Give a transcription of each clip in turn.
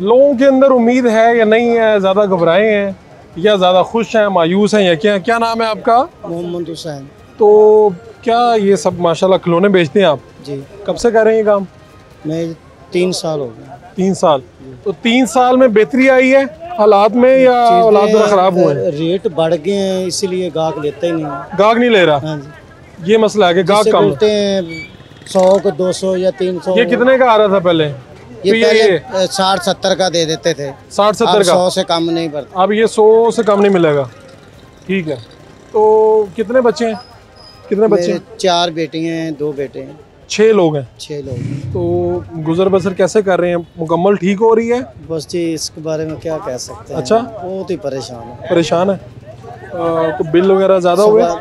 लोगों के अंदर उम्मीद है या नहीं है, ज़्यादा घबराए हैं या ज़्यादा खुश हैं, मायूस हैं या क्या? क्या नाम है आपका? मोहम्मद हुसैन। तो क्या ये सब माशाल्लाह खिलौने बेचते हैं आप? जी। कब से कर रहे हैं ये काम? मैं 3 साल हो गया। 3 साल? तो 3 साल में बेहतरी आई है हालात में या हालात ख़राब हुए हैं? रेट बढ़ गए हैं इसीलिए गाहक लेता ही नहीं। गाहक नहीं ले रहा? हाँ जी, ये मसला है कि गाहक कम लेते हैं। 100 को 200 या 300। ये कितने का आ रहा था पहले? ये 60-70 का दे देते थे। 60-70 का? 100 से कम नहीं पड़ता। अब ये 100 से कम नहीं मिलेगा। ठीक है, तो कितने बच्चे हैं? कितने बच्चे हैं? 4 बेटियां हैं, 2 बेटे हैं। 6 लोग हैं? 6 लोग। तो गुजर बसर कैसे कर रहे हैं, मुकम्मल ठीक हो रही है? बस जी, इसके बारे में क्या कह सकते हैं। अच्छा, बहुत ही परेशान है। परेशान है। तो बिल वगैरह ज़्यादा हुए?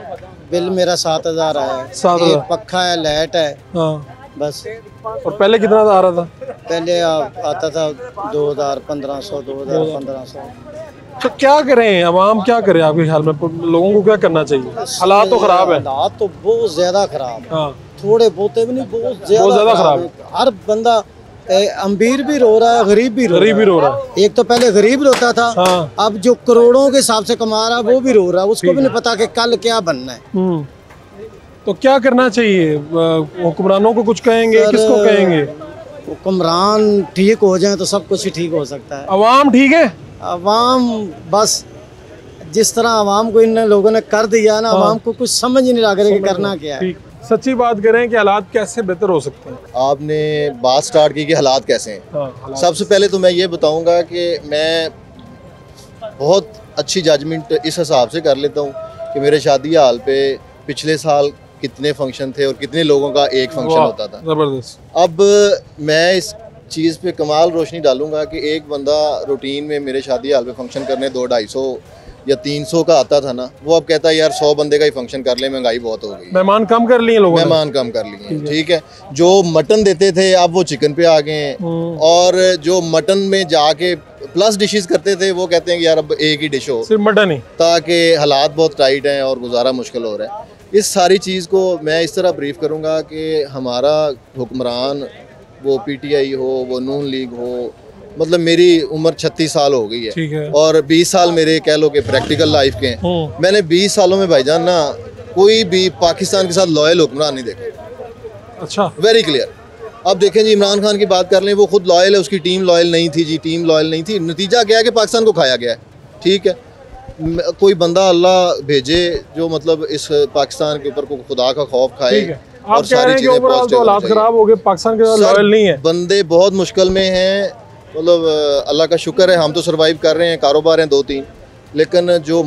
बिल मेरा 7,000 आया। 7,000? पक्खा है, लाइट है। हाँ, बस। और पहले कितना आ रहा था? पहले आता था 2,000, 1,500, 2,000, 1,500। तो क्या करें आवाम, क्या करें आपके ख्याल में, लोगों को क्या करना चाहिए? हालात तो खराब है। हालात तो बहुत ज्यादा खराब। हाँ, थोड़े बोते भी नहीं, बहुत ज्यादा खराब। हर बंदा, अमीर भी रो रहा है, गरीब भी रो रहा है। एक तो पहले गरीब रोता था। हाँ। अब जो करोड़ों के हिसाब से कमा रहा है वो भी रो रहा है, उसको भी नहीं पता कि कल क्या बनना है। तो क्या करना चाहिए? हुक्मरानों को कुछ कहेंगे, किसको कहेंगे? हुक्मरान ठीक हो जाए तो सब कुछ ही ठीक हो सकता है। आवाम ठीक है? आवाम बस जिस तरह आवाम को इन लोगों ने कर दिया ना, आवाम को कुछ समझ ही नहीं लग रहा कि करना क्या है। सच्ची बात करें कि हालात कैसे बेहतर हो सकते हैं? आपने बात स्टार्ट की कि हालात कैसे हैं। हाँ, सबसे पहले तो मैं ये बताऊंगा कि मैं बहुत अच्छी जजमेंट इस हिसाब से कर लेता हूँ कि मेरे शादी हाल पे पिछले साल कितने फंक्शन थे और कितने लोगों का एक फंक्शन होता था। ज़बरदस्त। अब मैं इस चीज़ पे कमाल रोशनी डालूंगा कि एक बंदा रूटीन में मेरे शादी हाल पे फंक्शन करने 200, 250 या 300 का आता था ना, वो अब कहता है यार 100 बंदे का ही फंक्शन कर ले, महंगाई बहुत हो गई। मेहमान कम कर लिए लोगों ने। मेहमान कम कर लिए, ठीक है। जो मटन देते थे अब वो चिकन पे आ गए हैं, और जो मटन में जाके प्लस डिशेस करते थे वो कहते हैं कि यार अब एक ही डिश हो, सिर्फ मटन ही, ताकि हालात बहुत टाइट हैं और गुजारा मुश्किल हो रहा है। इस सारी चीज़ को मैं इस तरह ब्रीफ करूँगा कि हमारा हुक्मरान, वो PTI हो, वो नून लीग हो, मतलब मेरी उम्र 36 साल हो गई है और 20 साल मेरे कह लो कि प्रैक्टिकल लाइफ के हैं। मैंने 20 सालों में भाईजान ना कोई भी पाकिस्तान के साथ लॉयल हुक्मरान नहीं देखा। अच्छा, वेरी क्लियर। अब देखें जी, इमरान खान की बात कर लें, वो खुद लॉयल है, उसकी टीम लॉयल नहीं थी जी, टीम लॉयल नहीं थी। नतीजा क्या है कि पाकिस्तान को खाया गया है, ठीक है। कोई बंदा अल्लाह भेजे जो मतलब इस पाकिस्तान के ऊपर को खुदा का खौफ खाए। आप कह रहे हैं कि ओवरऑल तो हालात खराब हो गए, पाकिस्तान के साथ लॉयल नहीं है, बंदे बहुत मुश्किल में हैं। मतलब अल्लाह का शुक्र है हम तो सरवाइव कर रहे हैं, कारोबार हैं 2-3, लेकिन जो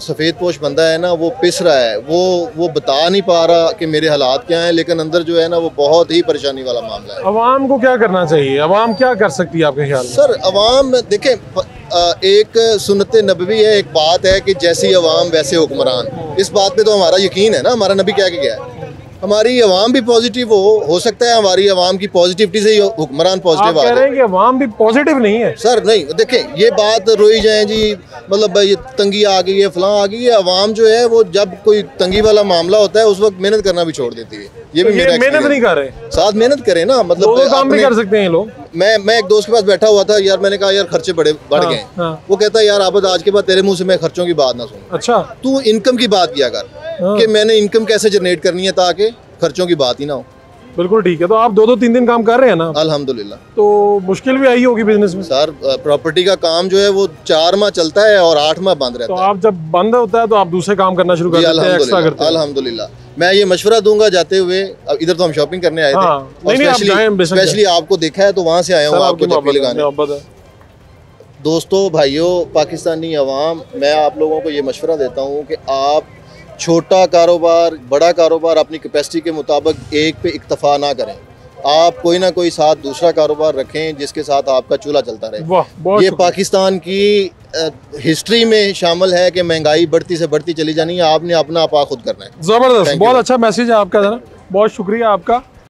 सफ़ेद पोश बंदा है ना वो पिस रहा है, वो बता नहीं पा रहा कि मेरे हालात क्या हैं, लेकिन अंदर जो है ना वो बहुत ही परेशानी वाला मामला है। आवाम को क्या करना चाहिए, आवाम क्या कर सकती है आपके ख्याल में? सर, आवाम देखें, एक सुन्नत नबवी है, एक बात है कि जैसी आवाम वैसे हुक्मरान। इस बात पर तो हमारा यकीन है ना, हमारा नबी क्या गया है। हमारी आवाम भी पॉजिटिव हो सकता है हमारी आवाम की पॉजिटिविटी से ही हुक्मरान पॉजिटिव आ रहे हैं। कि आवाम भी पॉजिटिव नहीं है सर? नहीं, देखें ये बात रोई जाए जी, मतलब ये तंगी आ गई है, फलां आ गई है। आवाम जो है वो जब कोई तंगी वाला मामला होता है उस वक्त मेहनत करना भी छोड़ देती है। ये भी मेहनत नहीं कर रहे, साथ मेहनत करें ना, मतलब काम भी कर सकते हैं लोग। मैं एक दोस्त के पास बैठा हुआ था यार, मैंने कहा यार खर्चे बड़े बढ़ गए। वो कहता है यार अब आज के बाद तेरे मुँह से मैं खर्चों की बात ना सुनूं। अच्छा, तू इनकम की बात किया कर कि मैंने इनकम कैसे जनरेट करनी है ताकि खर्चों की बात ही ना हो। बिल्कुल ठीक है। तो आप 2-3 दिन काम कर रहे हैं ना? अल्हम्दुलिल्लाह। तो मुश्किल भी आई होगी बिजनेस में? सर, प्रॉपर्टी का काम जो है वो 4 माह चलता है और 8 माह बंद रहता है। तो आप जब बंद होता है तो आप दूसरे काम करना शुरू कर देते हैं, एक्स्ट्रा करते हैं। अल्हम्दुलिल्लाह। मैं ये मशवरा दूंगा जाते हुए, इधर तो हम शॉपिंग करने आए थे, स्पेशली आपको देखा है तो वहाँ से आया हूँ आपको चप्पल लगाने। दोस्तों, भाइयों, पाकिस्तानी अवाम, मैं आप लोगों को ये मशवरा देता हूँ कि आप छोटा कारोबार, बड़ा कारोबार अपनी कैपेसिटी के मुताबिक एक पे इक्तफ़ा ना करें। आप कोई ना कोई साथ दूसरा कारोबार रखें जिसके साथ आपका चूल्हा चलता रहे। ये पाकिस्तान की हिस्ट्री में शामिल है कि महंगाई बढ़ती से बढ़ती चली जानी है, आपने अपना आपा खुद करना है। ज़बरदस्त, बहुत अच्छा मैसेज है आपका। बहुत शुक्रिया आपका।